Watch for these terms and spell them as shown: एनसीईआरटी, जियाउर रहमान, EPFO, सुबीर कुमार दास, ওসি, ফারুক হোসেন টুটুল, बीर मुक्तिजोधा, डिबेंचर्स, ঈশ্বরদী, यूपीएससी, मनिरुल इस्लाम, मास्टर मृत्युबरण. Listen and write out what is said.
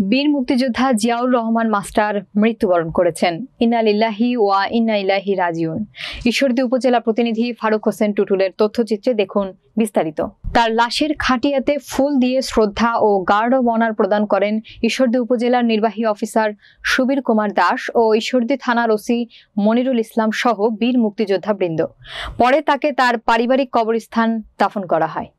बीर मुक्तिजोधा जियाउर रहमान मास्टर मृत्युबरण करेছেন। इन्ना लिल्लाहि वा इन्ना इलाइहि राजिउन। ईश्वरदी उपजेला प्रतिनिधि फारुक होसेन टुटुलेर तथ्यचित्रे देखुन विस्तारित। तार लाशेर खाटियाते फुल दिए श्रद्धा और गार्ड ऑफ ऑनर प्रदान करें ईश्वरदी उपजेलार निर्वाही अफिसार सुबीर कुमार दास और ईश्वरदी थानार ओसि मनिरुल इस्लाम सह बीर मुक्तिजोधा बृंद। परे ताके तार पारिवारिक कबरस्थान दाफन करा हय।